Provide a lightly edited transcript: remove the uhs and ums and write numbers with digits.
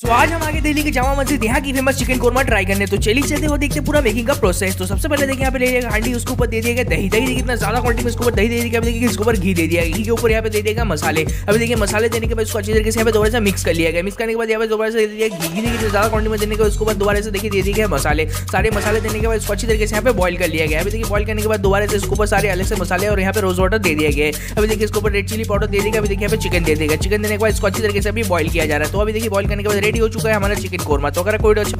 सो आज हम आगे दिल्ली के जामा मस्जिद यहाँ की फेमस चिकन कोरमा ट्राई करने। तो चलिए चलते हो देखते पूरा मेकिंग का प्रोसेस। तो सबसे पहले देखिए यहाँ पे ले लिया हांडी, उसके ऊपर दे दिया गया दही। दही देखिए इतना ज्यादा क्वांटिटी में इसके ऊपर दही दे दिया। देखिए इसके ऊपर घी दे दिया, घी के ऊपर यहाँ पे दे दिया मसाले। अभी देखिए मसाले देने के बाद इसको अच्छी तरीके से यहाँ पे दोबारा से मिक्स कर लिया गया। मिक्स करने के बाद यहाँ पे दोबारा से दे दिया घी। घी देखिए ज्यादा क्वांटिटी में देने के बाद उसके बाद दोबारा से देखिए दे दिए गए मसाले। सारे मसाले देने के बाद इसको अच्छी तरीके से यहाँ पे बॉइल कर लिया गया। अभी देखिए बॉइल करने के बाद दोबारा से इसके ऊपर सारे अलग से मसाले और यहाँ पे रोज वाटर दे दिया गया। अभी देखिए इसके ऊपर रेड चिली पाउडर दे देगा। अभी देखिए यहाँ पे चिकन दे देगा। चिकन देने के बाद इसको अच्छी तरीके से अभी बॉइल किया जा रहा है। तो अभी देखिए बॉइल करने के बाद रेडी हो चुका है हमारा चिकन कोरमा। तो अगर कोई